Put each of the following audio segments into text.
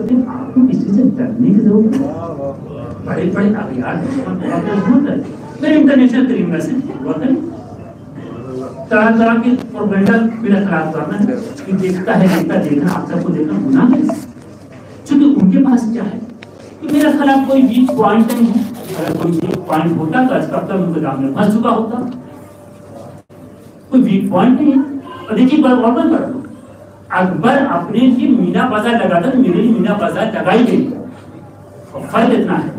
तो फिर आपको किसी से डरने की जरूरत है। बड़े बड़े अभियान फिर इंटरनेशनल क्रिमिनल से तरह तरह की प्रोपेगेंडा मेरा खराब करना कि देखता है देखता देखना आप सबको देखना गुनाह है, क्योंकि उनके पास क्या है कि मेरा खिलाफ कोई वीक पॉइंट नहीं है। अगर कोई वीक पॉइंट होता तो आज तक उनके काम में फंस चुका होता। कोई वीक पॉइंट नहीं है। और देखिए वापस कर दो, अकबर अपने लिए मीना बाजार लगा था, मेरे लिए मीना बाजार लगाई गई और फर्क इतना है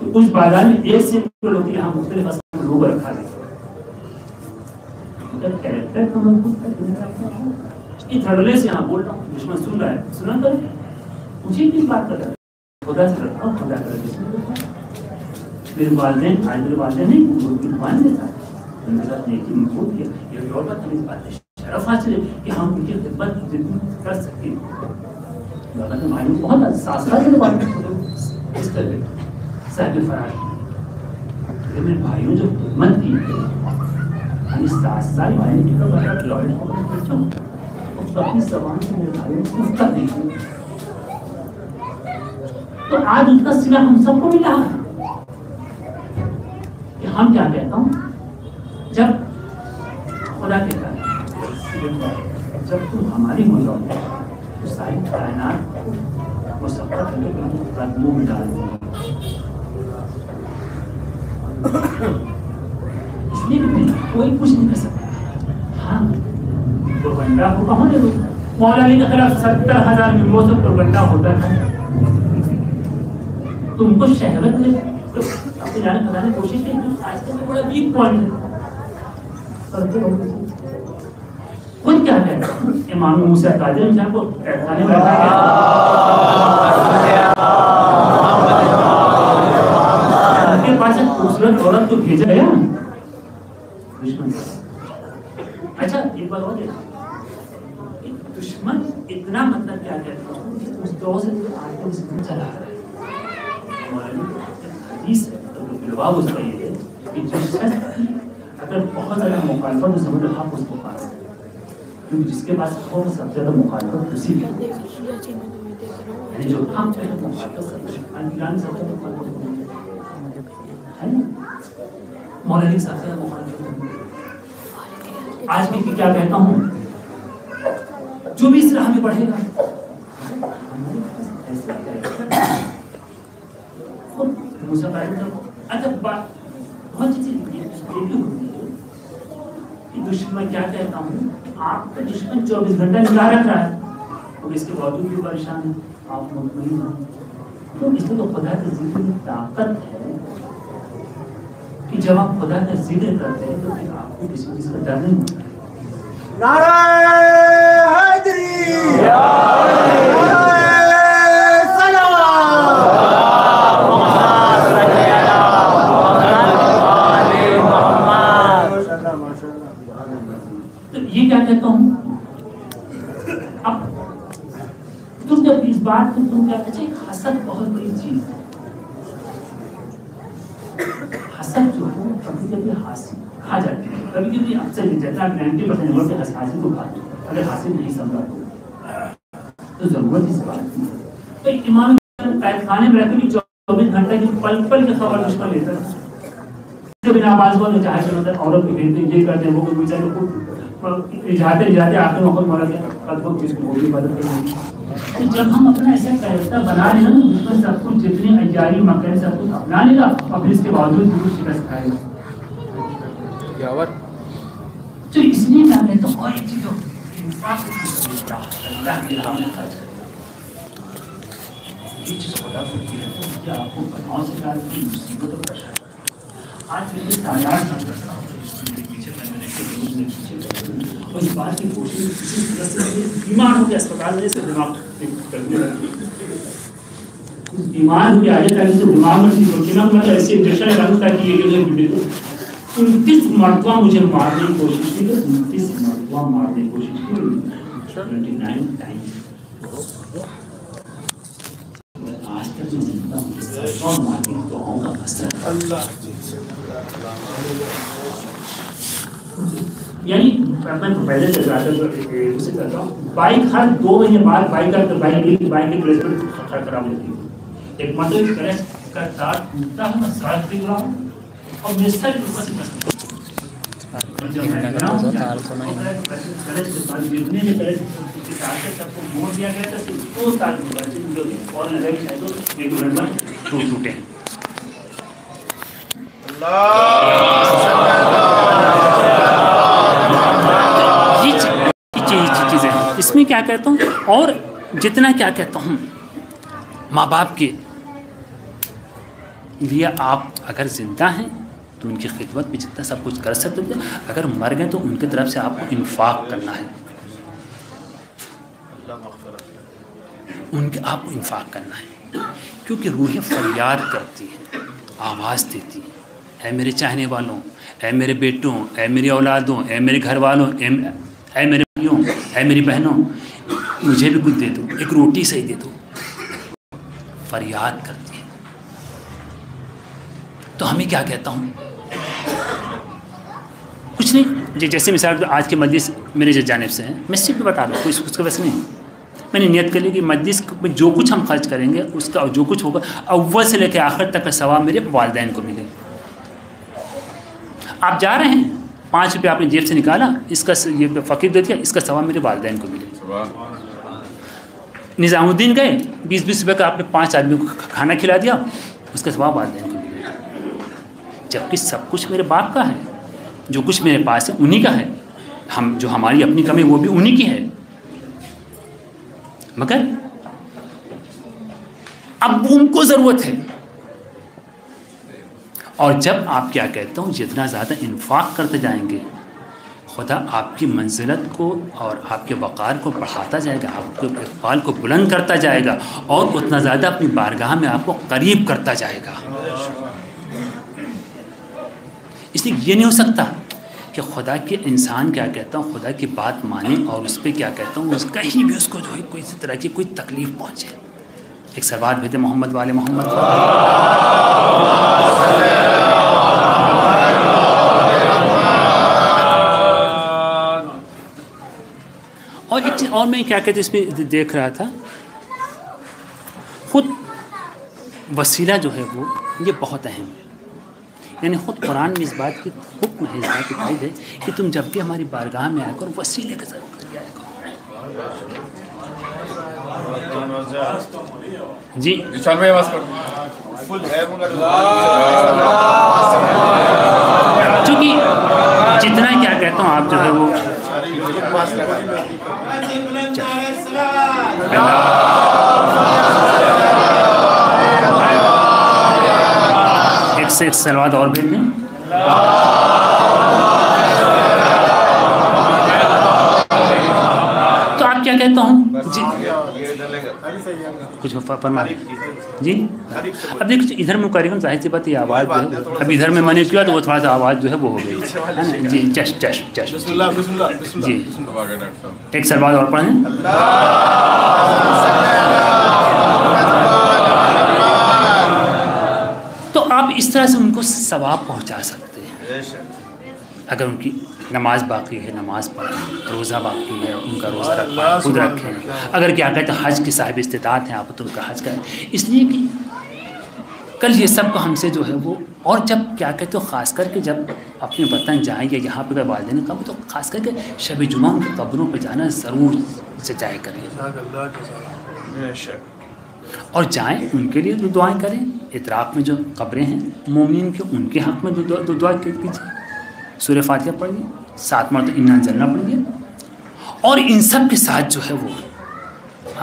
कि उस बाजार में एक से लोग यहाँ मुख्तलिफ लोग रखा गया। कैरेक्टर का मतलब इस धड़ले से यहाँ बोल रहा हूँ, दुश्मन सुन रहा है, सुना तो मुझे किस बात का खुदा से रखा हूँ, खुदा कर मेरे वाले आज मेरे वाले नहीं मुल्क मान देता है शरफ हासिल है कि हम उनकी खिदमत जितनी कर सकते हैं। मालूम बहुत साहब भाइयों जो खिदमत की तो आज उसका सिला हम सबको मिला। हम क्या कहता हूँ, जब खुदा कहता है जब तुम हमारी मौजूद तो सारी कायनात वो सब कदमों में डाल इसलिए कोई कुछ नहीं कर सकता। हाँ तो बंदा को कहाँ ले मौलानी के खिलाफ 70,000 मिम्बों से प्रोपगेंडा होता था। तुमको शहरत में अपने जाने बनाने की कोशिश नहीं की। आज तक बड़ा वीक पॉइंट है। खुद क्या है इमाम मूसा कादिर साहब को कहने वाला आपके पास एक खूबसूरत औरत को भेजा है। अच्छा एक बार और दुश्मन इतना मतलब क्या कहता हूँ उस दौर से आजकल चला रहा है। अगर बहुत ज़्यादा मुखालफत तो समझ रहा उसको पास क्योंकि जिसके पास हो सबसे ज़्यादा मुखालफत उसी में जो हम मौलाना साहब से मुखालफत। आज मैं क्या कहता हूँ, जो भी इस राह में बढ़ेगा बहुत चीज़ें दुश्मन क्या कहता हूँ आपका दुश्मन 24 घंटा निकाह रख रहा है और इसके बावजूद भी परेशान है आप मुतमईन हो तो इसमें तो खुदा की जिक्र में ताकत है कि जब आप खुदा का जिक्र करते हैं तो फिर आपको किसी चीज का डर नहीं होता। नारा हैदरी या बात तो तुम कहते चाहिए। हसद बहुत बड़ी चीज है। हसद जो है कभी कभी हासिल खा जाती है, कभी कभी अक्सर नहीं जाता। 90% लोग हासिल को खाते हैं। अगर हासिल नहीं समझा तो जरूरत इस बात की तो इमाम खाने में रहते भी 24 घंटे की पल पल की खबर दुश्मन लेता है। बिना आवाज वाले चाहे तो मतलब औरत को भेजते ये करते हैं वो कोई बेचारे को जाते जाते आखिर में मौका मिला कल को इसको भी मदद करेंगे। तो जब हम अपना ऐसा कैरेक्टर बना लेना तो दुश्मन सब कुछ जितने अयारी मकर सब कुछ अपना लेगा और फिर इसके बावजूद जरूर शिकस्त खाएगा। तो इसलिए मैं कहता हूँ और एक चीज हो अल्लाह के नाम में खर्च करें। आपको बनाओ से मुसीबत और परेशान आज मेरे तादाद कर रहा हूँ और इस बात की कोशिश बीमार हो गया अस्पताल में से दिमाग बीमार हो गया आगे ताकि दिमाग में ऐसी इंजेक्शन लगा ताकि ये 29 मरतबा मुझे मारने की कोशिश की। 29 मरतबा मारने की कोशिश की 29 टाइम। आज तक मैं मिलता हूँ मारने तो आऊँगा। यानी मैं प्रोफेसर चल रहा था उससे करता हूँ। बाइक हर 2 महीने बाद बाइक की प्लेसमेंट खराब होती है। एक मतलब कनेक्ट का तार टूटता है, मैं सड़क दिख रहा हूँ और मिस्टर सबको मोड़ दिया गया था। दो साल जो टूटे चीज़ें इसमें क्या कहता हूँ और जितना क्या कहता हूँ माँ बाप के लिए आप अगर ज़िंदा हैं तो उनकी खिदमत में जितना सब कुछ कर सकते थे, अगर मर गए तो उनकी तरफ से आपको इंफाक करना है, उनके आपको इंफाक करना है क्योंकि रूहें फरियाद करती हैं, आवाज़ देती हैं, ऐ मेरे चाहने वालों, ऐ मेरे बेटों, ऐ मेरी औलादों, ऐ मेरे घर वालों, ऐ मेरे भाइयों, ऐ मेरी बहनों, मुझे भी कुछ दे दो, एक रोटी सही दे दो, फरियाद करती है। तो हमें क्या कहता हूँ कुछ नहीं, जैसे मिसाल तो आज के मजलिस मेरे जानब से है, मैं सिर्फ बता रहा हूँ, कोई उसका बस नहीं। मैंने नियत कर ली कि मजलिस में जो कुछ हम खर्च करेंगे उसका जो कुछ होगा अव्वल से लेकर आखिर तक का सवाब मेरे वालिदैन को मिले। आप जा रहे हैं, 5 रुपये आपने जेब से निकाला, इसका ये फ़कीर दे दिया, इसका सवाब मेरे वालिदैन को मिले। निज़ामुद्दीन गए, 20-20 रुपये का आपने 5 आदमी को खाना खिला दिया, उसका सवाब वालिदैन को मिले। जबकि सब कुछ मेरे बाप का है, जो कुछ मेरे पास है उन्हीं का है, हम जो हमारी अपनी कमी वो भी उन्हीं की है। मगर अब उनको ज़रूरत है। और जब आप क्या कहता हूँ जितना ज़्यादा इन्फाक करते जाएंगे खुदा आपकी मंजिलत को और आपके वक़ार को बढ़ाता जाएगा, आपके इक़बाल को बुलंद करता जाएगा और उतना ज़्यादा अपनी बारगाह में आपको करीब करता जाएगा। इसलिए ये नहीं हो सकता कि खुदा के इंसान क्या कहता हूँ खुदा की बात माने और उस पर क्या कहता हूँ कहीं भी उसको जो है कोई इस तरह की कोई तकलीफ़ पहुँचे। एक सलवात भेजे मोहम्मद वाले मोहम्मद। और एक चीज़ और मैं क्या कहते इसमें देख रहा था, ख़ुद वसीला जो है वो ये बहुत अहम है। यानी ख़ुद कुरान में इस बात की हुक्म है, इस बात की तारीफ है कि तुम जब भी हमारी बारगाह में आए करो वसीले का जरूर कर आया करो। जी चूँकि जितना क्या कहता हूँ आप जो है वो एक से एक सलवात और भेज दें। तो आप क्या कहता हूँ जी कुछ फरमा जी। अब देखिए इधर में करीबन जाहिर सी बात ये आवाज़ जो है अब इधर में मैंने किया तो वो थोड़ा सा आवाज़ जो है वो हो गई जी। चश चश चश जी एक सलवार और पढ़ें। तो आप इस तरह से उनको सवाब पहुंचा सकते हैं। अगर उनकी नमाज बाकी है नमाज पढ़ें, रोज़ा बाकी है उनका रोज़ा रखें, खुद रखें। अगर क्या कहते हैं हज के साहिब इस्तिताअत हैं आप तो उनका हज करें। इसलिए कि कल ये सब को हमसे जो है वो और जब क्या कहते हो ख़ास करके जब अपने वतन जाएँ या यहाँ पर वालिदैन का तो ख़ास करके शब जुमा की कब्रों पर जाना ज़रूर से जाया करें और जाएँ उनके लिए दुआएँ करें। इतराफ़ में जो कब्रें हैं मोमिन के उनके हक़ में दुआ कीजिए, सूरह फातिहा पढ़िए, 7 मरतबा इन्ना अंज़लना पढ़िए और इन सब के साथ जो है वो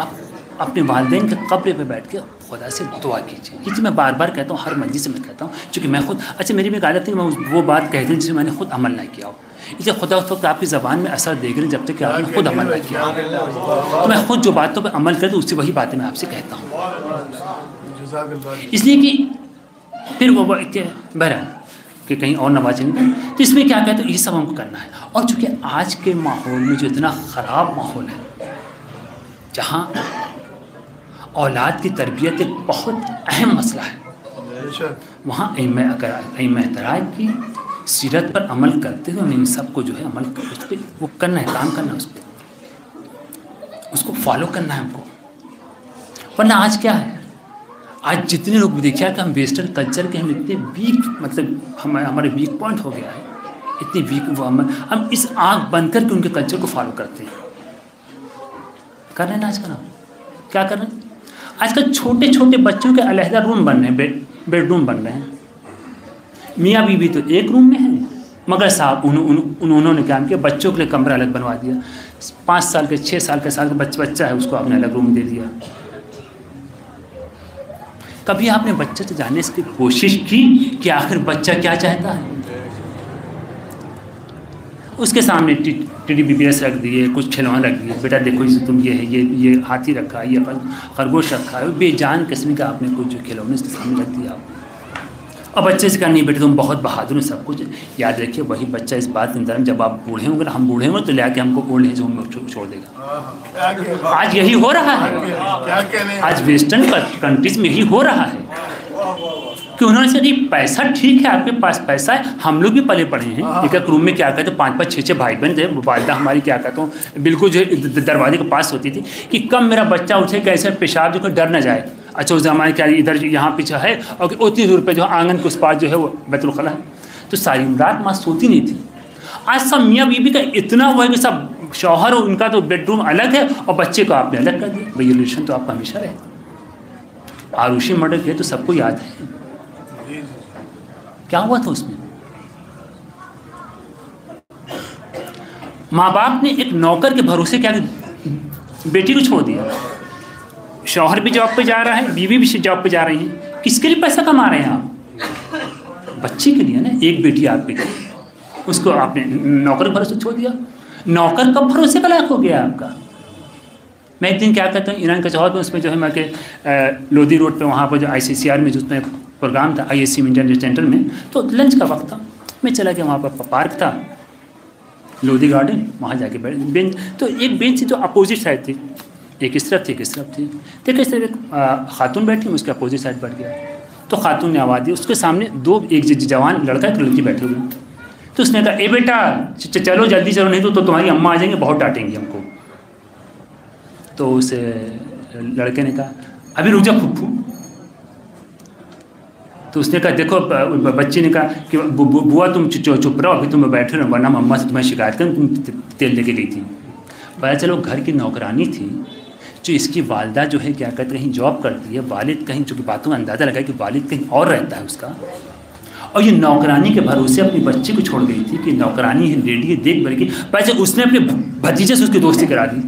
आप अपने वालिदैन के कब्र पे बैठ के खुदा से दुआ कीजिए। क्योंकि मैं बार बार कहता हूँ हर मस्जिद से मैं कहता हूँ चूँकि मैं खुद अच्छा मेरी भी एक आदत थी मैं वो बात कहती हूँ जिसमें मैंने खुद अमल ना किया हो। इसलिए खुदा उस वक्त आपकी ज़बान में असर देख रहे जब तक कि आपने खुद अमल ना किया। तो मैं खुद जो बातों पर अमल करती उससे वही बातें मैं आपसे कहता हूँ। इसलिए कि फिर वो बहरहाल कि कहीं और नवाज नहीं। तो इसमें क्या कहते हैं ये सब हमको करना है। और चूँकि आज के माहौल में जो इतना ख़राब माहौल है जहाँ औलाद की तरबियत एक बहुत अहम मसला है, वहाँ इमाम-ए-तराज की सीरत पर अमल करते हुए इन सबको जो है अमल उस पर वो करना है, काम करना है, उस पर उसको फॉलो करना है हमको। वरना आज क्या है, आज जितने लोग देखिए कि हम वेस्टर्न कल्चर के हम इतने वीक, मतलब हमारे वीक पॉइंट हो गया है, इतने वीक वो हम इस आँख बंद करके उनके कल्चर को फॉलो करते हैं। कर रहे हैं ना आजकल, हम क्या कर रहे हैं, आजकल छोटे छोटे बच्चों के अलहदा रूम बन रहे हैं, बेडरूम बन रहे हैं। मियाँ बीवी तो एक रूम में है, मगर साहब उन्होंने क्या किया, बच्चों के लिए कमरा अलग बनवा दिया। 5 साल के 6 साल के साथ बच्चा है उसको आपने अलग रूम दे दिया। कभी आपने बच्चे से जानने की कोशिश की कि आखिर बच्चा क्या चाहता है? उसके सामने टीडीबीबीएस रख दिए, कुछ खिलौने रख दिए, बेटा देखो इसे तुम ये है, ये हाथी रखा है, ये खरगोश रखा है, बेजान किस्म का आपने कुछ जो खिलौने उसके सामने रख दिया। अब बच्चे से कहा नहीं बेटे तुम बहुत बहादुर हो सब कुछ। याद रखिए वही बच्चा इस बात के अंदर जब आप बूढ़े होंगे, हम बूढ़े होंगे तो ले आके हमको ओल्ड एज होम में छोड़ देगा। आज यही हो रहा है, आज वेस्टर्न कंट्रीज में यही हो रहा है कि उन्होंने सोचा नहीं पैसा ठीक है, आपके पास पैसा है। हम लोग भी पले पढ़े हैं, एक रूम में क्या कहते हैं 5-5 6-6 भाई बहन थे। वालदा हमारी क्या कहते हो बिल्कुल जो दरवाजे के पास होती थी कि कब मेरा बच्चा उठे कैसे पेशाब जो डर ना जाए। अच्छा उस जमाने क्या इधर यहाँ पीछे है और उतनी दूर पे जो आंगन के उस पास जो है वो बैतुल क़यम है, तो सारी रात माँ सोती नहीं थी। आज सब मियाँ बीबी का इतना हुआ है कि सब शौहर और उनका तो बेडरूम अलग है और बच्चे को आपने अलग कर दिया। भाई रिलेशन तो आपका हमेशा रहे। आरुषि मर्डर के तो सबको याद है क्या हुआ था उसमें। माँ बाप ने एक नौकर के भरोसे क्या बेटी को छोड़ दिया। शौहर भी जॉब पे जा रहा है, बीवी भी जॉब पे जा रही है। किसके लिए पैसा कमा रहे हैं आप? बच्चे के लिए ना। एक बेटी आपके लिए, उसको आपने नौकर भरोसे छोड़ दिया। नौकर कब भरोसे का लायक हो गया आपका? मैं एक दिन क्या कहता हूँ ईरान का चौहद में, उसमें जो है मैं के लोधी रोड पे वहाँ पर जो ICCR में जो उसमें प्रोग्राम था ISC इंटरनेशनल सेंटर में, तो लंच का वक्त था। मैं चला गया वहाँ पर, पार्क था लोधी गार्डन, वहाँ जाके बैठ बेंच, तो एक बेंच जो अपोजिट साइड थी, एक इस तरफ थी एक इस तरफ थी। देखिए इस तरफ एक खातून बैठी, उसके अपोजिट साइड बैठ गया। तो खातून ने आवाज़ दी, उसके सामने एक जवान लड़का एक लड़की बैठी हुई। तो उसने कहा ए बेटा चलो जल्दी चलो नहीं तो तुम्हारी अम्मा आ जाएंगे, बहुत डांटेंगी हमको। तो उस लड़के ने कहा अभी रुक जा फूफू। तो उसने कहा देखो, बच्चे ने कहा कि बुआ तुम चुप रहो, अभी तुम बैठे रहो वरना अम्मा से तुम्हारी शिकायत करें, तुम तेल लेके गई थी। पता चलो घर की नौकरानी थी जो इसकी वालदा जो है क्या कहते हैं कहीं जॉब करती है, वालिद कहीं, चूँकि बातों में अंदाज़ा लगा कि वालिद कहीं और रहता है उसका, और ये नौकरानी के भरोसे अपने बच्चे को छोड़ गई थी कि नौकरानी है लेडी है देख बल के। पैसे उसने अपने भतीजे से उसकी दोस्ती करा दी।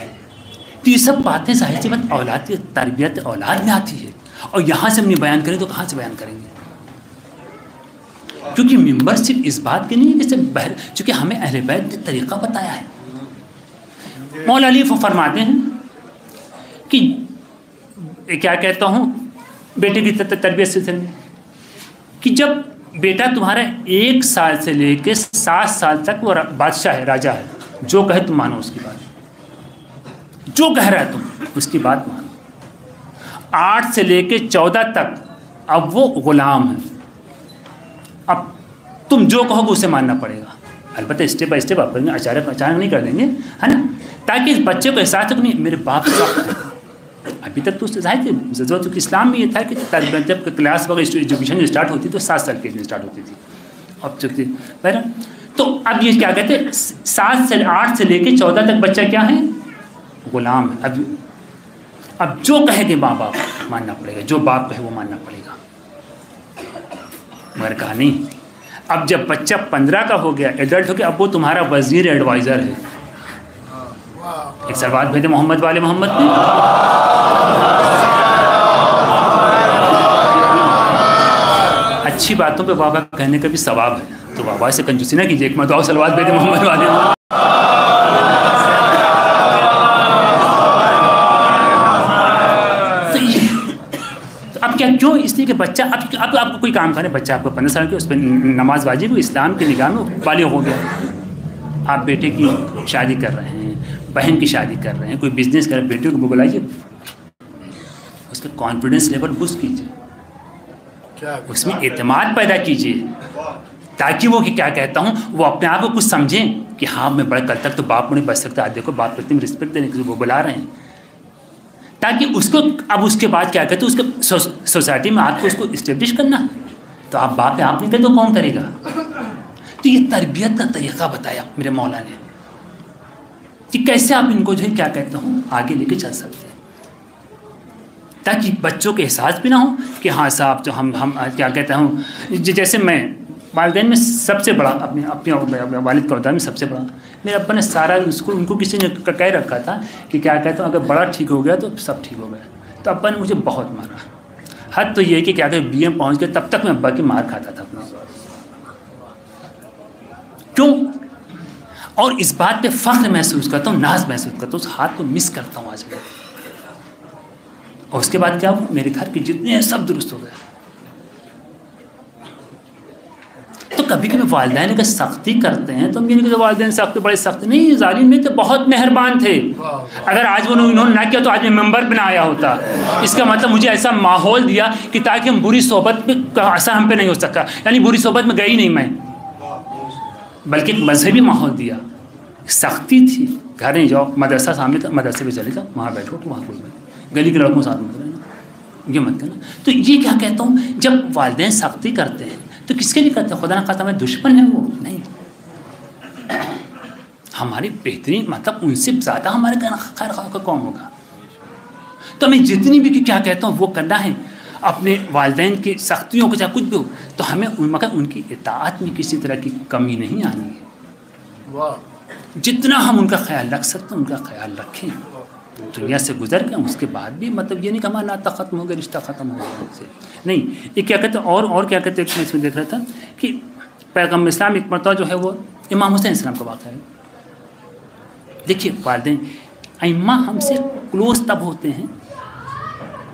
तो ये सब बातें जाहिर सी बात औलाद की तरबियत औलाद में आती है, और यहाँ से हमने बयान करें तो कहाँ से बयान करेंगे? क्योंकि मेम्बर सिर्फ इस बात के नहीं है कि सिर्फ बहर, चूँकि हमें अहले बैत ने तरीक़ा बताया है। मौला अली फरमाते हैं कि क्या कहता हूँ बेटे की तरबियत से कि जब बेटा तुम्हारा 1 साल से लेकर 7 साल तक वो बादशाह है, राजा है, जो कहे तुम मानो उसकी बात, जो कह रहा है तुम उसकी बात मानो। 8 से लेकर 14 तक अब वो ग़ुलाम है, अब तुम जो कहोगे उसे मानना पड़ेगा। अलबत्ता स्टेप बाय स्टेप आप करेंगे, अचानक नहीं कर देंगे, है ना, ताकि इस बच्चे को एहसास हो कि नहीं मेरे बाप अभी तक तो उससे ज़रूरत, क्योंकि इस्लाम में ये था कि जब क्लास वगैरह एजुकेशन स्टार्ट होती तो 7 साल की एज में स्टार्ट होती थी। अब चूँकि बहरा तो अब ये क्या कहते हैं 7 से 8 से लेकर 14 तक बच्चा क्या है ग़ुलाम है। अब जो कहेंगे माँ बाप मानना पड़ेगा, जो बाप कहे वो मानना पड़ेगा। मगर कहा नहीं, अब जब बच्चा 15 का हो गया, एडल्ट हो गया, अब वो तुम्हारा वजीर एडवाइज़र है। एक सलवात भेजे मोहम्मद वाले मोहम्मद ने, अच्छी बातों पे बाबा कहने का भी सवाब है, तो बाबा से कंजूसी ना कीजिए। एक मत सलवात भेजे मोहम्मद वाले क्या, क्यों? इसलिए कि बच्चा अब आपको कोई काम करना है, बच्चा आपको 15 साल के, उस पर नमाज वाजिब, इस्लाम की निगाह में बालिग हो गया। आप बेटे की शादी कर रहे हैं, बहन की शादी कर रहे हैं, कोई बिजनेस कर रहे हैं, बेटे को बुलाइए, उसका कॉन्फिडेंस लेवल बुस्ट कीजिए। उसमें एतमाद पैदा कीजिए ताकि वो कि क्या कहता हूँ वो अपने आप को कुछ समझें कि हाँ मैं बड़ा कल तक तो बाप मुझे बच सकता है, देखो बाप प्रति में रिस्पेक्ट देने के लिए वो बुला रहे हैं, ताकि उसको अब उसके बाद क्या कहते हैं उसके सोसाइटी में आपको उसको इस्टेब्लिश करना है, तो आप बाप आप नहीं करें तो कौन करेगा। तो ये तरबियत का तरीक़ा बताया मेरे मौला ने कि कैसे आप इनको जो है क्या कहता हूँ आगे लेके चल सकते हैं, ताकि बच्चों के एहसास भी ना हो कि हाँ साहब जो हम क्या कहता हूँ, जैसे मैं वालदेन में सबसे बड़ा अपने वालिद का वादा में सबसे बड़ा मेरे अब्बा ने सारा स्कूल उनको किसी ने कह रखा था कि क्या कहता हूँ अगर बड़ा ठीक हो गया तो सब ठीक हो गया, तो अब्बा ने मुझे बहुत मारा, हद तो ये कि क्या कहते BM पहुँच गया तब तक मैं अब्बा की मार खाता था अपना, क्यों, और इस बात पे फ़ख्र महसूस करता हूँ, नाज महसूस करता हूँ, उस हाथ को मिस करता हूँ आज मैं। और उसके बाद क्या हुआ मेरे घर के जितने हैं सब दुरुस्त हो गए। तो कभी कभी वालदैन अगर सख्ती करते हैं तो मेरे को वालदैन सख्त बड़े सख्त नहीं, जालिम नहीं थे, बहुत मेहरबान थे। अगर आज वो उन्होंने ना किया तो आज मैं मेम्बर बना आया होता। इसका मतलब मुझे ऐसा माहौल दिया कि ताकि हम बुरी सोहबत में असर हम पे नहीं हो सका, यानी बुरी सोहबत में गई नहीं मैं, बल्कि एक मजहबी माहौल दिया। सख्ती थी, घर नहीं जाओ, मदरसा सामने था, मदरसे पर चले जाओ, वहाँ बैठो तो वहाँ कुछ बैठो, गली के लड़कों साथ मत रहना, ये मत करना। तो ये क्या कहता हूँ, जब वालदेन सख्ती करते हैं तो किसके लिए करते हैं? खुदा ना कहता हमारे दुश्मन है वो, नहीं, हमारी बेहतरीन, मतलब उनसे ज़्यादा हमारे खैर खा का कौन होगा। तो हमें जितनी भी क्या कहता हूँ वो करना है, अपने वालदैन की सख्तियों को चाहे कुछ भी हो, तो हमें मगर उनकी इताअत में किसी तरह की कमी नहीं आनी है। वाह, जितना हम उनका ख्याल रख सकते हैं उनका ख्याल रखें। दुनिया से गुजर गए उसके बाद भी मतलब ये नहीं कि हमारा नाता ख़त्म हो गया, रिश्ता ख़त्म हो गया उनसे, नहीं। ये क्या कहते और क्या कहते हैं, मैं इसमें देख रहा था कि पैगंबर इस्लाम एक मरतबा जो है वो इमाम हुसैन इस्लाम का वाक़ा है। देखिए वालदैन अइम्मा हमसे क्लोज तब होते हैं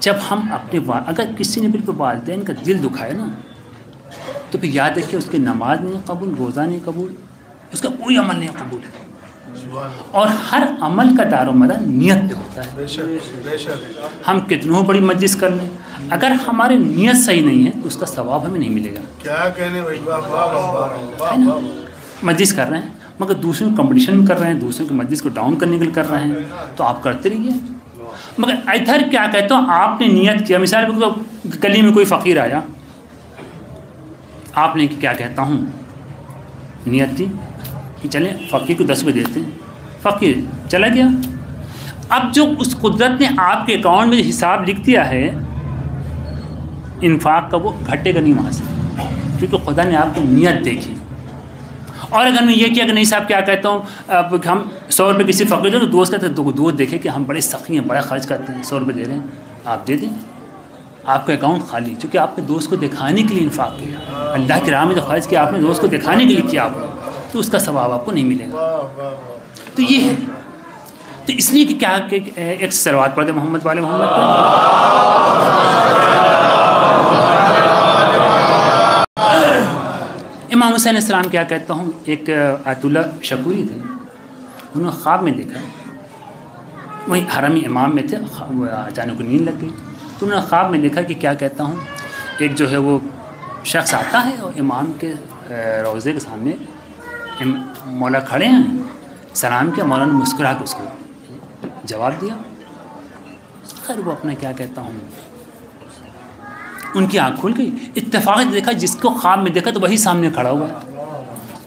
जब हम अपने अगर किसी ने बिल्कुल वालदैन का दिल दुखाए ना, तो फिर याद रखिए उसकी नमाज नहीं कबूल, रोज़ा नहीं कबूल, उसका कोई अमल नहीं कबूल है। और हर अमल का दारोमदार नियत पे होता है। बेशक हम कितनों बड़ी मजलिस कर लें, अगर हमारी नियत सही नहीं है तो उसका सवाब हमें नहीं मिलेगा। क्या कहने भाई, मजलिस कर रहे हैं मगर दूसरों को कंपटीशन कर रहे हैं, दूसरों की मजलिस को डाउन करने के लिए कर रहे हैं, तो आप करते रहिए। मगर इधर क्या कहता हूँ, आपने नियत किया, मिसाल के तौर पर गली में कोई फ़कीर आया, आपने क्या कहता हूँ नियत की कि चले फ़कीर को 10 रुपये देते हैं, फ़कीर चला गया। अब जो उस कुदरत ने आपके अकाउंट में हिसाब लिख दिया है इन्फाक का, वो घटेगा नहीं वहाँ से, क्योंकि खुदा ने आपको नियत देखी। और अगर मैं ये किया कि नहीं साहब क्या कहता हूँ, अब हम 100 रुपये किसी फ़कीर दे तो दोस्त कहते हैं, दोस्त देखे कि हम बड़े सखी हैं, बड़ा खर्च करते हैं, 100 रुपये दे रहे हैं, आप दे दें, आपका अकाउंट खाली, क्योंकि आपने दोस्त को दिखाने के लिए इन्फाक किया, अल्लाह के राह में जो खर्च किया आपने दोस्त को दिखाने के लिए किया आपने, तो उसका सवाब आपको नहीं मिलेगा। तो ये है, तो इसलिए कि क्या कि एक सलवात पढ़ते मोहम्मद वाले मोहम्मद। इमाम हुसैन इस्लाम क्या कहता हूँ, एक आयतुल्ला शकूरी थे, उन्होंने ख्वाब में देखा, वही हरमी इमाम में थे, अचानक नींद लग गई, तो उन्होंने ख्वाब में देखा कि क्या कहता हूँ एक जो है वो शख्स आता है और इमाम के रोज़े के सामने मौला खड़े हैं, सलाम किया, मौला ने मुस्कुरा के उसको जवाब दिया। खैर वो अपना क्या कहता हूँ, उनकी आँख खुल गई, इत्तेफाक देखा जिसको ख्वाब में देखा तो वही सामने खड़ा हुआ,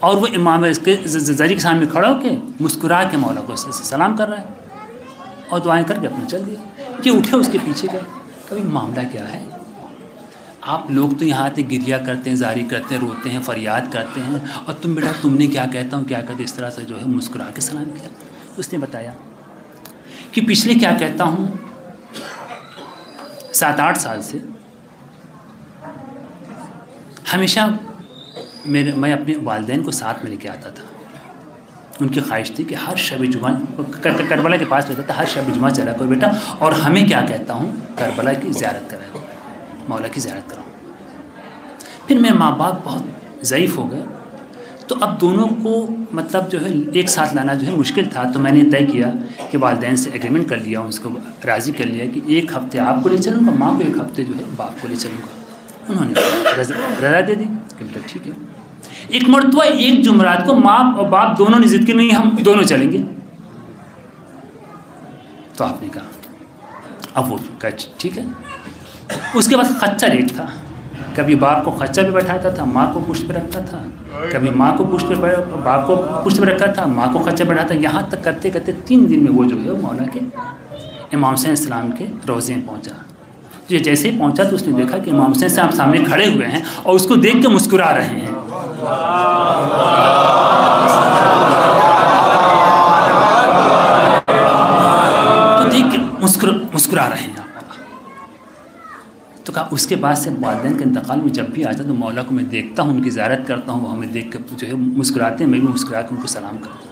और वो इमाम इसके जरी के सामने खड़ा होके मुस्कुरा के मौला को सलाम कर रहा है और दुआएं करके अपने चल दिया। कि उठे उसके पीछे गए, कभी मामला क्या है, आप लोग तो यहाँ आते गिरिया करते हैं, जारी करते हैं, रोते हैं, फरियाद करते हैं, और तुम बेटा तुमने क्या कहता हूँ क्या कहते इस तरह से जो है मुस्कुरा के सलाम किया। उसने बताया कि पिछले क्या कहता हूँ 7-8 साल से हमेशा मैं अपने वालदैन को साथ में लेके आता था। उनकी ख्वाहिश थी कि हर शब जुमा करबला के पास रहता था, हर शब जुमा चला करो बेटा, और हमें क्या कहता हूँ करबला की ज़्यारत कराओ, मौला की ज़्यारत कराओ। फिर मेरे माँ बाप बहुत ज़यीफ़ हो गए, तो अब दोनों को मतलब जो है एक साथ लाना जो है मुश्किल था, तो मैंने तय किया कि वालदैन से एग्रीमेंट कर लिया, उसको राज़ी कर लिया कि 1 हफ़्ते आपको ले चलूँगा, माँ को 1 हफ़्ते जो है बाप को ले चलूँगा। उन्होंने रजा दे दी कि बेटा ठीक है। एक मरतबा एक जुमरात को माँ और बाप दोनों ने जिद की नहीं हम दोनों चलेंगे, तो आपने कहा अब वो ठीक है। उसके बाद खच्चा रेट था, कभी बाप को खच्चा पे बैठाता था, माँ को पुष्ट पे रखता था, कभी माँ को पुष्ट पे, बाप को पुष्ट पे रखा था, माँ को खच्चा बैठाता, यहाँ तक करते करते 3 दिन में वो जो है मौला के इमाम हुसैन इस्लाम के रोज़े में पहुँचा। जो जैसे ही पहुँचा तो उसने देखा कि इमाम हुसैन साहब सामने खड़े हुए हैं और उसको देख के मुस्कुरा रहे हैं। तो देख के मुस्कुरा रहे हैं। तो कहा उसके बाद से वालिदैन के इंतकाल में जब भी आता तो मौला को मैं देखता हूँ, उनकी ज़ियारत करता हूँ, वो हमें देख कर जो है मुस्कुराते हैं, मैं भी मुस्कुरा के उनको सलाम करता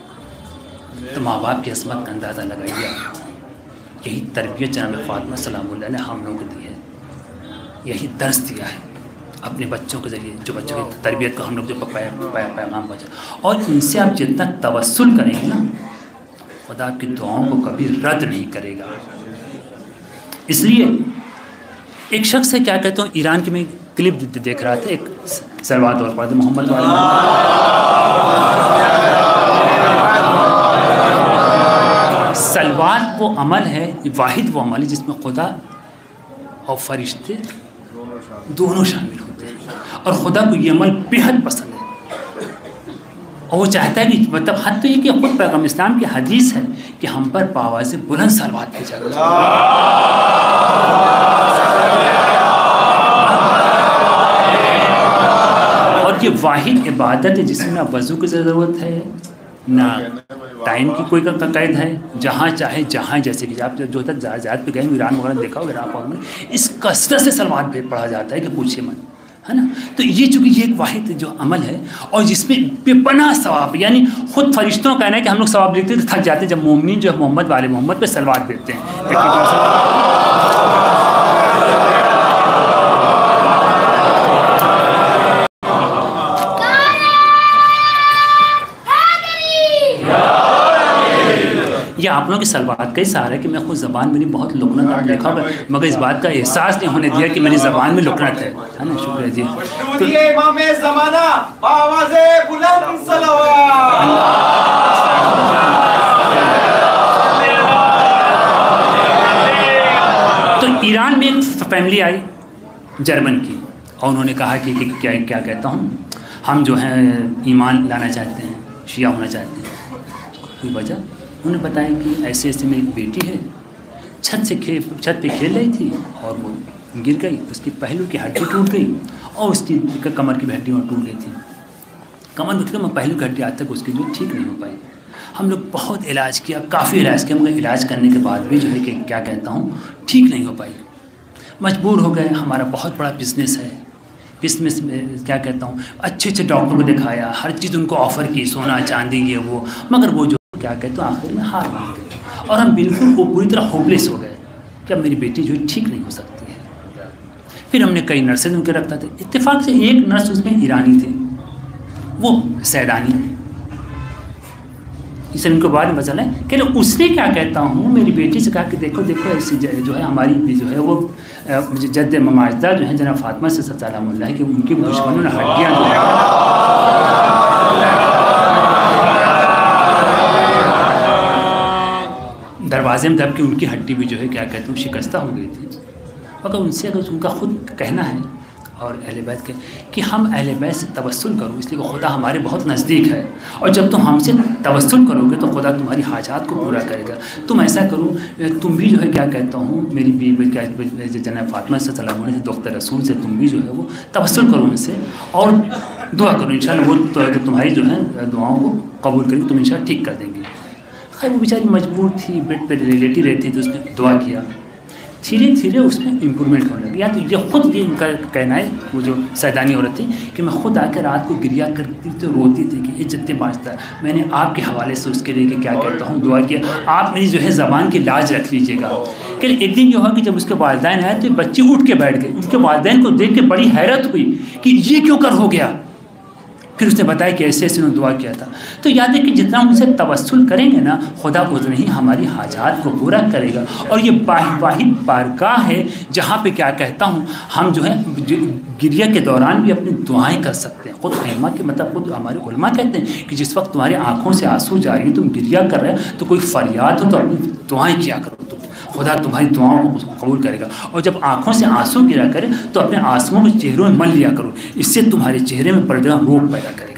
हूँ। तो माँ बाप की असमत का अंदाज़ा लगाइए। यही तरबियत जनाब फातिमा सलामुल्लाह ने हम लोगों को दी है, यही दर्स दिया है अपने बच्चों के ज़रिए, जो बच्चों की तरबियत का हम लोग जो पैगाम पहुँचा। और इनसे आप जितना तवस्सुल करेंगे ना, खुदा आपकी दुआओं को कभी रद्द नहीं करेगा। इसलिए एक शख्स से क्या कहता हूँ, ईरान की मैं क्लिप देख रहा था, एक सलवात और पढ़ते मोहम्मद सलवात वो अमल है, वाहिद वो अमल है जिसमें खुदा और फरिश्ते दोनों शामिल होते हैं। और खुदा को ये अमल बेहद पसंद है और वो चाहता है कि मतलब हद तो ये कि खुद पैगाम इस्लाम की हदीस है कि हम पर बावाज़े बुलंद सलवात भेजा गया। ये वाहिद इबादत है जिसमें ना वज़ू की ज़रूरत है, ना टाइम की कोई कैद है, जहाँ चाहे जहाँ, जैसे कि आप जो तक जहाजात पे गए ईरान वगैरह देखा होगा, ईरान में इस कसरत से सलवात पे पढ़ा जाता है कि पूछे मन, है ना। तो ये चूँकि ये एक वाहिद जो अमल है और जिसमें बेपनाह सवाब, यानी खुद फरिश्तों का कहना है कि हम लोग सवाब लिखते तो थक जाते, जब मोमिन जो है मोहम्मद वाले मोहम्मद पर सलवात भेजते हैं। यह आप लोगों की सलवात का ही सहारा है कि मैं खुद ज़बान मेरी बहुत लुकनत आप देखा होगा, मगर इस बात का एहसास नहीं होने दिया कि मेरी ज़बान में लुकनत है ना। शुक्रिया जी। तो ईरान में एक फैमिली आई जर्मन की और उन्होंने कहा कि क्या कहता हूँ, हम जो हैं ईमान लाना चाहते हैं, शिया होना चाहते हैं, कोई वजह? उन्होंने बताया कि ऐसे ऐसे मेरी बेटी है, छत पे खेल रही थी और वो गिर गई, उसकी पहलू की हड्डी टूट गई और उसकी कमर की हड्डी टूट गई थी, कमर टूट गई, पहलू की हड्डी आज तक उसकी जो ठीक नहीं हो पाई। हम लोग बहुत इलाज किया, काफ़ी इलाज किया, मगर इलाज करने के बाद भी जो है कि क्या कहता हूँ ठीक नहीं हो पाई। मजबूर हो गए, हमारा बहुत बड़ा बिजनेस है, बिजनेस में क्या कहता हूँ अच्छे अच्छे डॉक्टर को दिखाया, हर चीज़ उनको ऑफ़र की, सोना चांदी ये वो, मगर वो क्या कहते हैं आखिर में हार मान गए और हम बिल्कुल वो पूरी तरह होपलेस हो गए कि अब मेरी बेटी जो ठीक नहीं हो सकती है। फिर हमने कई नर्सेज उनके रखता थे, इत्तेफाक से एक नर्स उसमें ईरानी थी, वो सैदानी, इसलिए उनको बाद में मसला है कि उसने क्या कहता हूँ मेरी बेटी से कहा कि देखो ऐसी जो है हमारी जो है वो जद्द ममाजदा जो है जनाब फातिमा से सलामुल्लाह कि उनकी दुश्मनों ने हड्डियाँ दरवाजे में दब के उनकी हड्डी भी जो है क्या कहते हैं शिकस्ता हो गई थी। मगर उनसे अगर उनका खुद कहना है और अहले बैत के कि हम अहले बैत से तवस्सुल करो, इसलिए खुदा हमारे बहुत नज़दीक है और जब तुम हमसे तवस्सुल करोगे तो खुदा तुम्हारी हाजात को पूरा करेगा। तुम ऐसा करो, तुम भी जो है क्या कहता हूँ मेरी बीवी जनाब फातिमा से सलाम से दोस्त रसूल से तुम भी जो है वो तवस्सुल करो उनसे और दुआ करो, इंशाअल्लाह वो तुम्हारी जो है दुआओं को कबूल करेंगे, तुम इंशाअल्लाह ठीक कर देंगे। खैर वो बेचारी मजबूर थी, बेड पे लेटी रहती थी, उसने दुआ किया, धीरे धीरे उसमें इम्प्रूवमेंट होने लगी। या तो ये खुद भी उनका कहना है, वो जो सैदानी औरत थी कि मैं खुद आकर रात को गिरिया करती तो रोती थी कि इज्जत बाँचता, मैंने आपके हवाले से उसके लिए कि क्या कहता हूँ दुआ किया, आप मेरी जो है ज़बान की लाज रख लीजिएगा। कि एक दिन जो हुआ कि जब उसके वालिदैन आए तो बच्ची उठ के बैठ गई, उसके वालिदैन को देख के बड़ी हैरत हुई कि ये क्यों कर हो गया, फिर उसने बताया कि ऐसे ऐसे उन्होंने दुआ किया था। तो याद है कि जितना उनसे तवस्सुल करेंगे ना, खुदा उतने ही हमारी हाजात को पूरा करेगा। और ये वाहिद बारगाह है जहाँ पे क्या कहता हूँ, हम जो है गिरिया के दौरान भी अपनी दुआएं कर सकते हैं। खुद खैमा के मतलब खुद हमारे उलमा कहते हैं कि जिस वक्त तुम्हारी आँखों से आंसू जा रही है, तुम गिरिया कर रहे हो, तो कोई फरियाद हो तो अपनी दुआएं किया करो, तुम खुदा तुम्हारी दुआओं को कबूल करेगा। और जब आँखों से आंसू गिरा करे तो अपने आंसुओं को चेहरों में मल लिया करो, इससे तुम्हारे चेहरे में पर्दा रोग पैदा करेगा।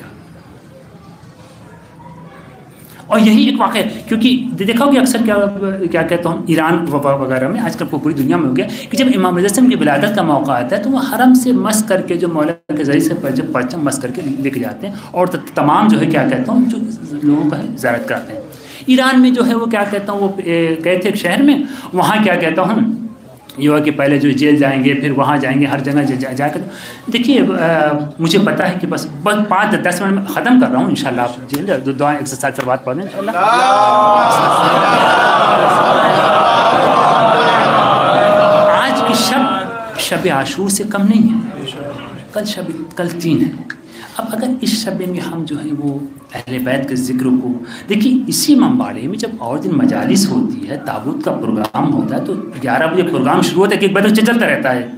और यही एक वाक़ है, क्योंकि देखा होगा अक्सर क्या कहता हूँ ईरान वगैरह में, आजकल पूरी दुनिया में हो गया कि जब इमाम रज़म की विलादत का मौका आता है तो वो हरम से मस करके जो मौला के जरिए से परचम मस करके लेके जाते हैं और तमाम जो है क्या कहता हूँ जो लोगों का ज़ियारत कराते हैं। ईरान में जो है वो क्या कहता हूँ, वो गए थे एक शहर में, वहाँ क्या कहता हूँ ये हुआ कि पहले जो जेल जाएंगे फिर वहाँ जाएंगे, हर जगह जाकर देखिए मुझे पता है कि बस 5-10 मिनट में ख़त्म कर रहा हूँ इंशाल्लाह। आप जेल दुआ एक्सरसाइज के बाद पढ़ें इंशाल्लाह। आज की शब आशूर से कम नहीं है, कल 3 है। अब अगर इस शब्द में हम जो है वो अहले बैत के जिक्र को देखिए, इसी मम्बाड़े में जब और दिन मजालिस होती है, ताबूत का प्रोग्राम होता है, तो 11 बजे प्रोग्राम शुरू होता है, 1 बजे चलता रहता है,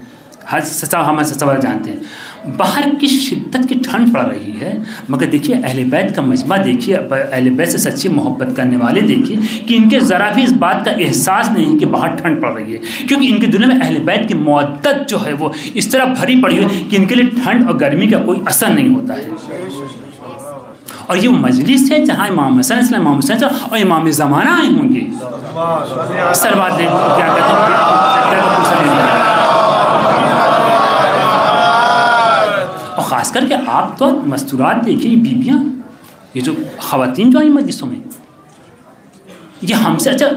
हर ससा हम सवाल जानते हैं। बाहर की शिद्दत की ठंड पड़ रही है, मगर देखिए अहले बैत का मजमा देखिए, अहले बैत से सच्ची मोहब्बत करने वाले देखिए कि इनके ज़रा भी इस बात का एहसास नहीं कि बाहर ठंड पड़ रही है, क्योंकि इनके दिलों में अहले बैत की मौद्दत जो है वो इस तरह भरी पड़ी है कि इनके लिए ठंड और गर्मी का कोई असर नहीं होता है। और ये मजलिस है जहाँ इमाम हसन और इमाम ज़माना आए होंगे, सरवाद ने क्या कहते हैं। और ख़ास करके आप तो मस्तूरात देखिए, बीबियाँ ये जो ख़वातीन जो आई मजलिसों में, ये हमसे अच्छा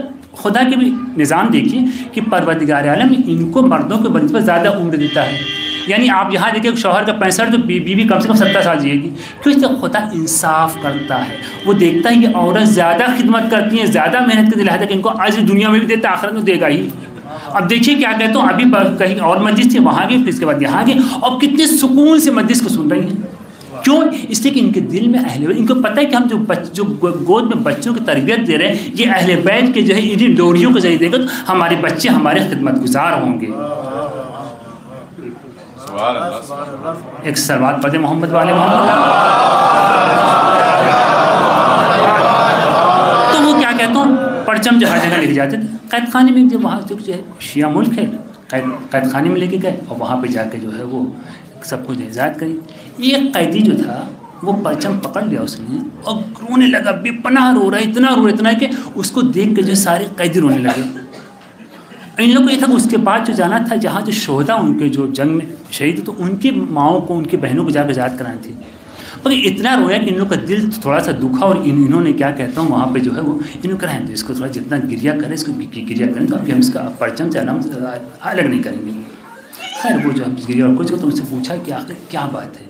खुदा के भी निज़ाम देखिए कि परवरदिगार आलम इनको मर्दों के बनस्बत ज़्यादा उम्र देता है। यानी आप यहाँ देखिए शोहर का 65 तो बीवी कम से कम 70 साल जिएगी, क्योंकि खुदा इंसाफ करता है। वो देखता है कि औरत ज़्यादा खिदमत करती हैं, ज़्यादा मेहनत करती है, लिहाजा कि इनको आज दुनिया में भी देता, आखिरत में देगा ही। अब देखिए क्या कहते हो, अभी कहीं और मस्जिद थी वहाँ गए, फिर इसके बाद यहाँ गए, और कितने सुकून से मस्जिद को सुन रही हैं। क्यों? इसलिए कि इनके दिल में अहले बैत, इनको पता है कि हम जो गोद में बच्चों की तरबियत दे रहे हैं, ये अहले बैत के जो है इन्हीं डोरियों के जरिए देगा तो हमारे बच्चे हमारे खिदमत गुजार होंगे। एक सलवात पढ़े मोहम्मद वाले मोहम्मद। तो वो क्या कहता हूँ, परचम जो हर जगह लेके जाते थे, कैद खाने में जब वहाँ जो है शिया मुल्क है, कैद खाने में लेके गए और वहाँ पे जाके जो है वो सबको आज़ाद करी। एक कैदी जो था वो परचम पकड़ लिया उसने और रोने लगा, बेपनाह रो रहा है, इतना रो कि उसको देख के जो सारे कैदी रोने लगे। इन लोगों को ये था कि उसके बाद जो जाना था, जहाँ जो शोहदा उनके जो जंग में शहीद तो उनकी माओं को उनकी बहनों को जाकर आज़ाद करानी थी। पर इतना रोया कि इन लोग का दिल थोड़ा सा दुखा और इन्होंने क्या कहता हूँ वहाँ पे जो है वो इन्होंने कराएँ तो इसको थोड़ा जितना गिरिया करें, इसको गिरिया करें तो अभी हम इसका परचम से आराम से अलग नहीं करेंगे। खैर वो जो हम गिरिया और कुछ को तो उनसे पूछा कि आखिर क्या बात है,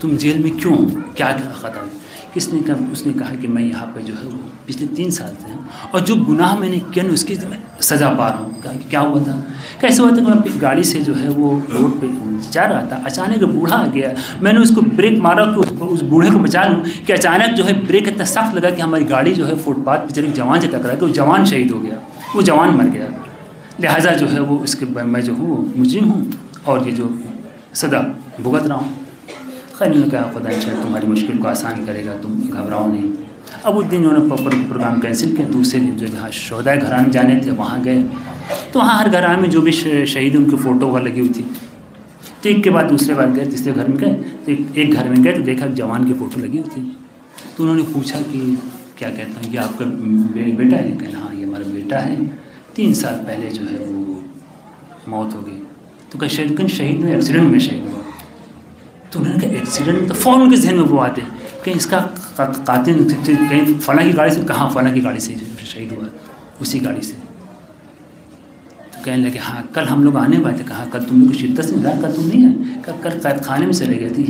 तुम जेल में क्यों, क्या ख़त्म? किसने कहा? उसने कहा कि मैं यहाँ पर जो है वो पिछले 3 साल से हूँ और जो गुनाह मैंने किया ना उसकी मैं सज़ा पा रहा हूँ। कहा कि क्या हुआ था? कैसे हुआ था कि मैं अपनी गाड़ी से जो है वो रोड पे जा रहा था, अचानक बूढ़ा आ गया, मैंने उसको ब्रेक मारा कि उस बूढ़े को बचा लूँ कि अचानक जो है ब्रेक इतना सख्त लगा कि हमारी गाड़ी जो है फुटपाथ पर चले जवान से टकरा के वो जवान शहीद हो गया, वो जवान मर गया। लिहाजा जो है वो उसके मैं जो हूँ मुजरिम हूँ और ये जो सदा भुगत रहा हूँ। खैर उन्होंने कहा खुदा इंशाअल्लाह तुम्हारी मुश्किल को आसान करेगा, तुम घबराओ नहीं। अब उस दिन उन्होंने प्रोग्राम कैंसिल किया, दूसरे दिन जो जहाँ शोहदाए घराने जाने थे वहाँ गए तो वहाँ हर घराने में जो भी शहीद उनकी फ़ोटो वगैरह लगी हुई थी। तो एक के बाद दूसरे बार गए, तीसरे घर में गए तो एक घर में गए तो देखा जवान की फ़ोटो लगी हुई थी। तो उन्होंने पूछा कि क्या कहता हूँ कि आपका बेटा है? कहना हाँ ये हमारा बेटा है, 3 साल पहले जो है वो मौत हो गई। तो कहीं शहीद में एक्सीडेंट में शहीद हुआ। तो उन्होंने कहा एक्सीडेंट में, तो फ़ौरन उनके जहन में वो आते हैं कहीं इसका कातिल कहीं फ़लाँ की गाड़ी से, कहाँ फ़लाँ की गाड़ी से शहीद हुआ, उसी गाड़ी से। तो कहने लगे हाँ कल हम लोग आने वाले थे। कहा कल तुमने कुछ शिद्दत से मिला, कल तुम नहीं आए? कल कैद खाने में चले गए थे,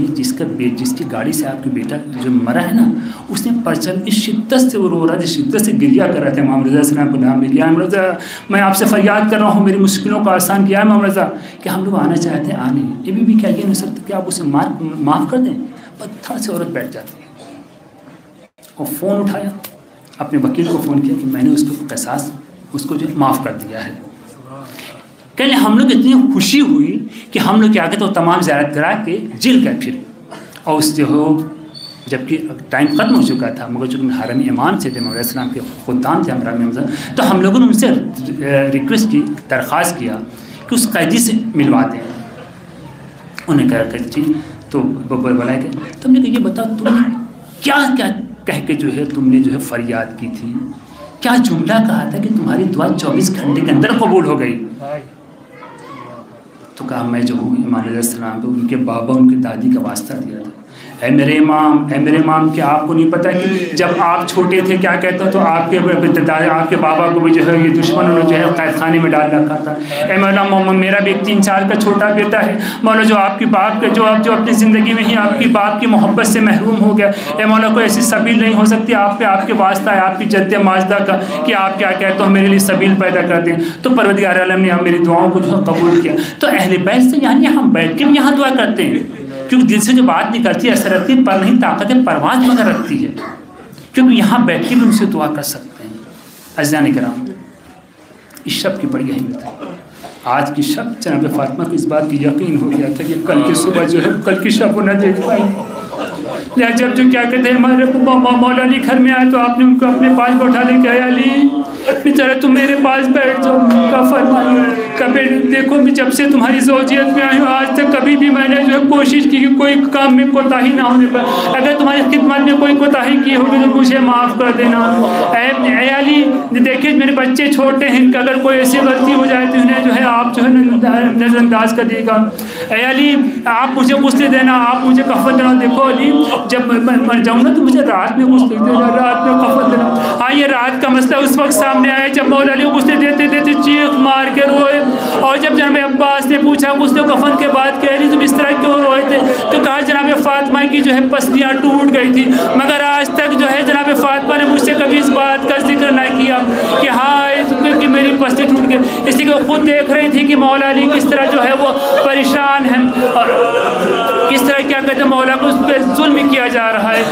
जिसकी गाड़ी से आपके बेटा जो मरा है ना उसने परचम इस शिद्दत से वो रो रहा था, शिद्दत से गिरिया कर रहे थे। इमाम रज़ा को नाम लिया, इमाम रज़ा मैं आपसे फरियाद कर रहा हूँ, मेरी मुश्किलों को आसान किया है इमाम रज़ा, कि हम लोग आना चाहते हैं, आने ये भी क्या किया, क्या आप उसे माफ़ कर दें? पत्थर से औरत बैठ जाती है। और फ़ोन उठाया, अपने वकील को फ़ोन किया कि मैंने उसको कसास उसको जो माफ़ कर दिया है। कहने हम लोग इतनी खुशी हुई कि हम लोग क्या कहते तो तमाम ज़्यारत करा के जेल गए फिर। और उससे हो जबकि टाइम ख़त्म हो चुका था, मगर चूँकि हरम ईमान से थे, मौला इस्लाम के खुदान थे हमारे में, तो हम लोगों ने उनसे रिक्वेस्ट की, दरख्वास्त किया कि उस कैदी से मिलवा दें। उन्हें कह कर जी तो बुलाया गया। तो हमने कहा ये बताओ तुम क्या क्या कह के जो है तुमने जो है फरियाद की थी, क्या जुमला कहा था कि तुम्हारी दुआ 24 घंटे के अंदर कबूल हो गई। तो कहा मैं जो हूँ इमाम अलैहिस्सलाम पे उनके बाबा उनके दादी का वास्ता दिया था। ऐ मेरे इमाम क्या आपको नहीं पता कि जब आप छोटे थे क्या कहता हूँ तो आपके बाबा को भी जो है ये दुश्मनों ने जो है कैद खाने में डाल रखा था। ऐ मौलाना मेरा भी 3-4 का छोटा बेटा है मौलाना जो आपकी बाप के जो अपनी ज़िंदगी में ही आपकी बाप की मोहब्बत से महरूम हो गया। ऐ मौलाना कोई ऐसी सबील नहीं हो सकती आप पे आपके वास्ता है आपकी जद्द माजदा का कि आप क्या कहते हो मेरे लिए सबील पैदा कर दें। तो परवरदिगार आलम ने मेरी दुआओं को जो कबूल किया। तो अहले बैत से यानी हम बैठ के हम यहाँ दुआ करते हैं क्योंकि दिल से जो बात निकलती है असर रखती है, पर नहीं ताकत परवाज मगर रखती है क्योंकि यहाँ बैठ के भी उनसे दुआ कर सकते हैं। अज़ान कराम इस शब्द की बड़ी अहमियत है। आज की शब्द जनाब फातिमा को इस बात की यकीन हो गया था कि कल की सुबह जो है कल की शब्द न देख पाई। या जब जो क्या कहते हैं हमारे मौला अली घर में आए तो आपने उनको अपने पास बैठा लेके आया अली बेचारा तुम मेरे पास बैठ जाओ। उनका फरमान कभी देखो मैं जब से तुम्हारी ज़ौजियत में आई हूँ आज तक कभी भी मैंने जो है कोशिश की कि कोई काम में कोताही ना होने पर अगर तुम्हारी खिदमत में कोई कोताही की होगी तो मुझे माफ़ कर देना। ऐ अली देखिए मेरे बच्चे छोटे हैं अगर कोई ऐसी गलती हो जाए तो उन्हें जो है आप जो है नज़रअंदाज कर देगा। ऐ अली आप मुझे गुस्से देना आप मुझे कफ़त देना। देखो अली जब मर जाऊँगा तो मुझे रात में गुस्से देना रात में कफ़त देना। हाँ ये रात का मसला उस वक्त सामने आया जब मौला अली गुस्से देते देते चीख मार के रोए। और जब जनाब अब्बास ने पूछा गुस्से कफन के बाद कह रही तुम इस तरह क्यों रोए थे तो कहा जनाब फातिमा की जो है पसलियाँ टूट गई थी मगर आज तक जो है जनाब फातिमा ने मुझसे कभी इस बात का जिक्र ना किया कि हाय कि मेरी पसली टूट गई। इसलिए वो खुद देख रही थी कि मौला अली किस तरह जो है वो परेशान है और किस तरह क्या कहते हैं मौला को उस पर जुल्म किया जा रहा है।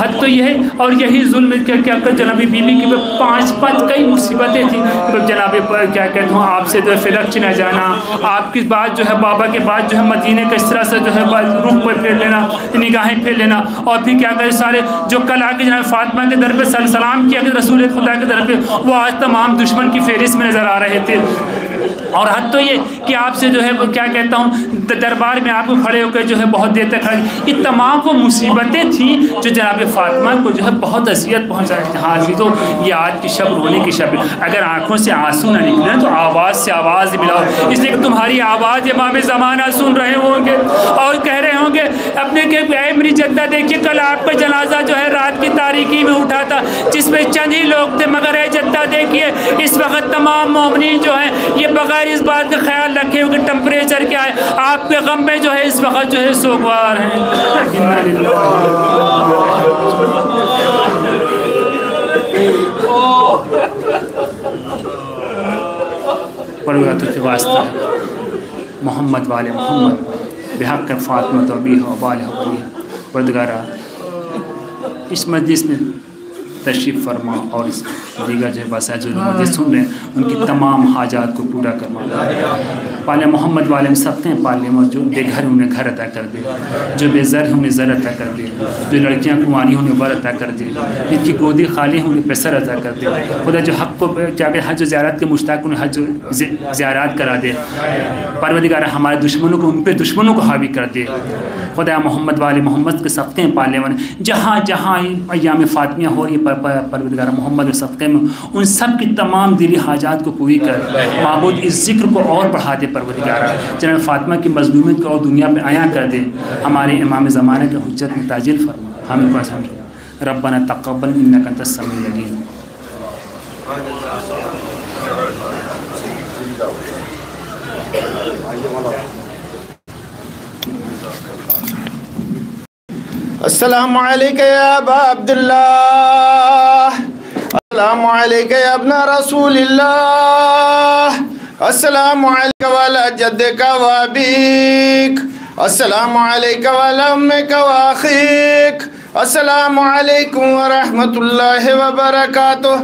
हद तो यह है और यही जुल्म क्या कहते जनाब बीवी की 5 कई मुसीबतें थी। तो जनाब पर क्या कहते हो आपसे जो फिलक्च न जाना आपकी बात जो है बाबा के बाद जो है मदीने का इस तरह से जो है रुख पर फेर लेना निगाहें फेर लेना। और फिर क्या करें सारे जो कल आके जनाब फातिमा के दर पर सलाम किया रसूल खुदा के दर पर वो आज तमाम दुश्मन की फेहरिस्त में नज़र आ रहे थे। और हद तो ये कि आपसे जो है वो क्या कहता हूँ दरबार में आपको खड़े होकर जो है बहुत देर तक खड़े ये तमाम वो मुसीबतें थी जो जनाब फातिमा को जो है बहुत असियत पहुँचा रही थी। हाजी तो ये आज की शब्द रोने की शब्द अगर आँखों से आंसू ना निकले तो आवाज़ से आवाज़ मिलाओ। इसलिए तुम्हारी आवाज़ इमाम ज़माना सुन रहे होंगे और कह रहे होंगे अपने के मेरी जद्दा देखिए कल आपका जनाजा जो है रात की तारीकी में उठा था जिसमें चंद ही लोग थे मगर ए जद्दा देखिए इस वक्त तमाम मोमिन जो हैं ये बगैर इस बात का ख्याल रखे हो कि टेम्परेचर क्या है आपके गम में जो है इस वक्त जो है सोगवार है। वास्ता मोहम्मद वाले मोहम्मद बिहक फातिमा तो अभी हो वाले परदगारा इस मजलिस में तशरीफ़ फरमा और इस दीगर जो बसाइज सुन रहे हैं उनकी तमाम हाजात को पूरा करवा पाले मोहम्मद वाले में सकते हैं पाले में जो बेघर उन्हें घर अता कर दे जो बेज़र उन्हें ज़र अता कर दे जो लड़कियाँ कुंवारी उन्हें वर अता कर दे जिनकी गोदी खाली हैं उन्हें पैसर अता कर दे। खुदा जो हक़ को क्या कह हज ज़ियारत के मुश्ताक उन्हें हज ज़ियारत करा दे। परवरदिगार हमारे दुश्मनों को उन पर दुश्मनों को हावी कर दे। खुदा मोहम्मद वाले मोहम्मद के सकते हैं पाले वन जहाँ जहाँ अय्याम फातिमा हो रही परवरदिगार मोहम्मद के सकते में उन सब की तमाम दिली हाजात को पूरी कर माबूद इस जिक्र को और बढ़ा दे। परवरदिगार जनाब फातिमा की मजलूमियत को और दुनिया में आया कर दे। हमारे इमाम ज़माने के हुज्जत में ताजील फरमा हमें रब्बना तक़ब्बल इन्नका अंतस समीउल अलीम। अस्सलामु अलैका या अबा अब्दुल्लाह अस्सलामु अलैका या इब्न रसूलिल्लाह अस्सलामु अलैका वाला जद्दका वाबीक, अस्सलामु अलैका वाला उम्मिका वाखीक, अस्सलामु अलैकुम व रहमतुल्लाहि व बरकातुह,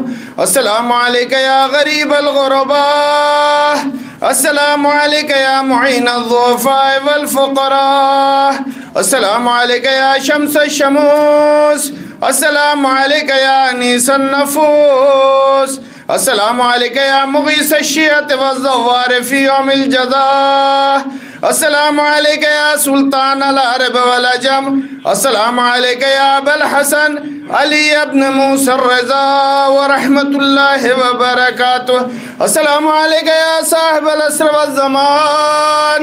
अस्सलामु अलैका या गरीबल गुरबा, अस्सलामु अलैका या मुईनल दुअफा वल फुकरा, अस्सलामु अलैका या शम्स शमूस, अस्सलामु अलैका या अनीसन नफूस, अस्सलामु अलैका या मुगीस शियत वज़्ज़वार फ़ी यौमिल जज़ा, अस्सलामु अलैका या सुल्तान अल अरब वल अजम, अस्सलामु अलैका या अबल हसन अली इब्न मूसा रज़ा व रहमतुल्लाहि व बरकातुह, अस्सलामु अलैका या साहिब अल असर व ज़मान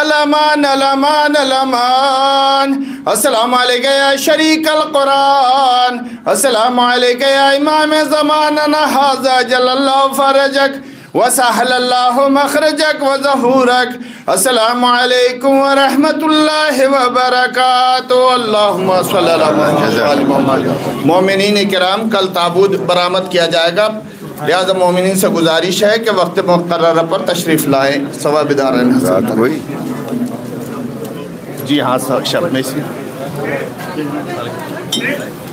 अलमान अलमान अलमान, अस्सलामु अलैका या शरीक अल कुरान, अस्सलामु अलैका या इमाम ज़मानना हाज़ा जल्लल्लाहु फ़रजक वसहल्लाहु मखरजक व ज़हूरक, अस्सलामु अलैकुम व रहमतुल्लाहि व बरकातुहू। अल्लाहुम्मा सल्ली अला मुहम्मद। मोमिनीन किराम, कल ताबूत बरामद किया जाएगा, लिहाजा मोमिनीन से गुजारिश है कि वक्त मुकर्रर पर तशरीफ़ लाएँ। सवाब दारान जी हाँ, शर्त में से